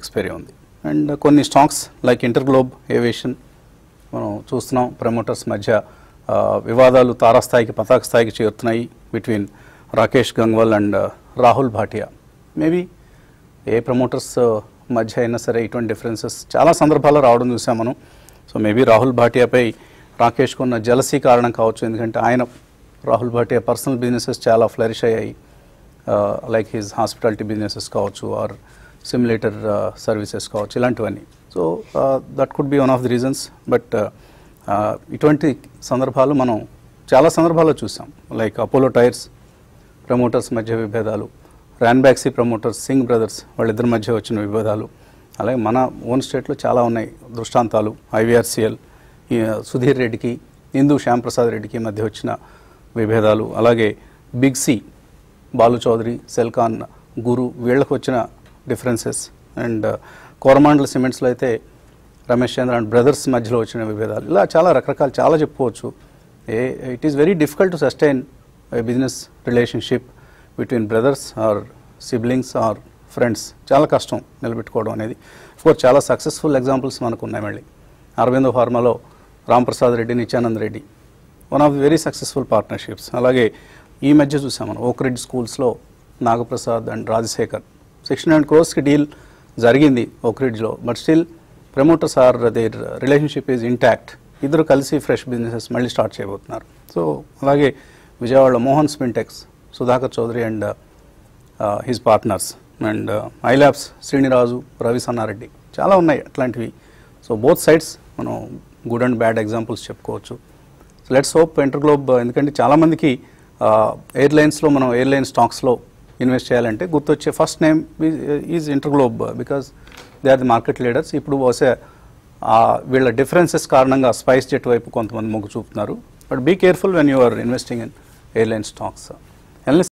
expiry on the. And కొన్ని stocks like Interglobe Aviation, మనం చూస్తున్నాం promoters మధ్య వివాదాలు తారాస్థాయికి పతాక స్థాయికి చేరుతున్నాయి between Rakesh Gangwal and Rahul Bhatia. Maybe A promoters మధ్య అయినా సరే ఇటువంటి డిఫరెన్సెస్ చాలా సందర్భాల్లో రావడం చూసాం మనం. సో మేబీ రాహుల్ భాటియాపై రాకేష్కు ఉన్న జలసీ కారణం కావచ్చు. ఎందుకంటే ఆయన రాహుల్ భాటియా పర్సనల్ బిజినెసెస్ చాలా ఫ్లరిష్ అయ్యాయి, లైక్ హిజ్ హాస్పిటాలిటీ బిజినెసెస్ కావచ్చు ఆర్ సిమ్యులేటర్ సర్వీసెస్ కావచ్చు, ఇలాంటివన్నీ. So that could be one of the reasons. But ఇటువంటి సందర్భాలు మనం చాలా సందర్భాల్లో చూసాం, లైక్ అపోలో టైర్స్ ప్రమోటర్స్ మధ్య విభేదాలు, Ranbaxy promoters Singh brothers వాళ్ళిద్దరి మధ్య వచ్చిన విభేదాలు, అలాగే మన ఓన్ స్టేట్లో చాలా ఉన్నాయి దృష్టాంతాలు. ఐవీఆర్సీఎల్ సుధీర్ రెడ్డికి హిందూ శ్యామ్ ప్రసాద్ రెడ్డికి మధ్య వచ్చిన విభేదాలు, అలాగే బిగ్ సి బాలు చౌదరి సెల్కాన్ గురు వీళ్ళకు వచ్చిన డిఫరెన్సెస్, అండ్ కోరమాండ్ల సిమెంట్స్లో అయితే రమేష్ చంద్ర అండ్ బ్రదర్స్ మధ్యలో వచ్చిన విభేదాలు, ఇలా చాలా రకరకాలు చాలా చెప్పుకోవచ్చు. It is very difficult to sustain a business relationship between brothers or siblings or friends, చాలా కష్టం నిలబెట్టుకోవడం అనేది. అఫ్కోర్స్ చాలా సక్సెస్ఫుల్ ఎగ్జాంపుల్స్ మనకు ఉన్నాయి. మళ్ళీ అరవిందో ఫార్మాలో Ramprasad Reddy Nityanand Reddy one of the very successful partnerships. అలాగే ఈ మధ్య చూసాం మనం ఓక్రిడ్ స్కూల్స్లో Nagaprasad and Rajasekhar 600 crores deal జరిగింది ఓక్రిడ్జ్లో, but still promoters are their relationship is intact, ఇద్దరు కలిసి ఫ్రెష్ బిజినెసెస్ మళ్ళీ స్టార్ట్ చేయబోతున్నారు. సో అలాగే విజయవాడలో Mohan స్పిండెక్స్ Sudhakar Chowdary and his partners, and ఐలాబ్స్ Srini Raju Ravisannareddy, చాలా ఉన్నాయి అట్లాంటివి. సో బోత్ సైడ్స్ మనం గుడ్ అండ్ బ్యాడ్ ఎగ్జాంపుల్స్ చెప్పుకోవచ్చు. సో లెట్స్ హోప్ ఇంటర్గ్లోబ్, ఎందుకంటే చాలామందికి ఎయిర్లైన్స్లో మనం ఎయిర్లైన్ స్టాక్స్లో ఇన్వెస్ట్ చేయాలంటే గుర్తొచ్చే first name is InterGlobe, because they are the market leaders. ఇప్పుడు వసే వీళ్ళ డిఫరెన్సెస్ కారణంగా స్పైస్ జెట్ వైపు కొంతమంది మొగ్గు చూపుతున్నారు. But be careful when you are investing in airline stocks.